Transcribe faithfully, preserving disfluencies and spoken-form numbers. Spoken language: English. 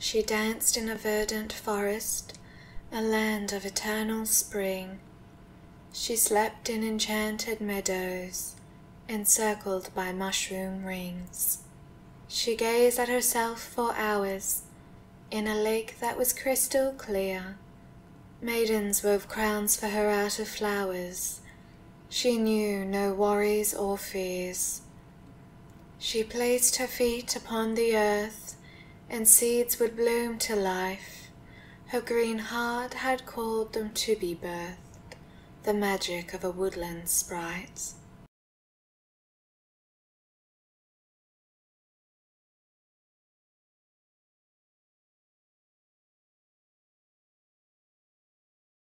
She danced in a verdant forest, a land of eternal spring. She slept in enchanted meadows, encircled by mushroom rings. She gazed at herself for hours, in a lake that was crystal clear. Maidens wove crowns for her out of flowers. She knew no worries or fears. She placed her feet upon the earth, and seeds would bloom to life. Her green heart had called them to be birthed, the magic of a woodland sprite.